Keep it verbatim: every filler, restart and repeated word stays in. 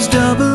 was double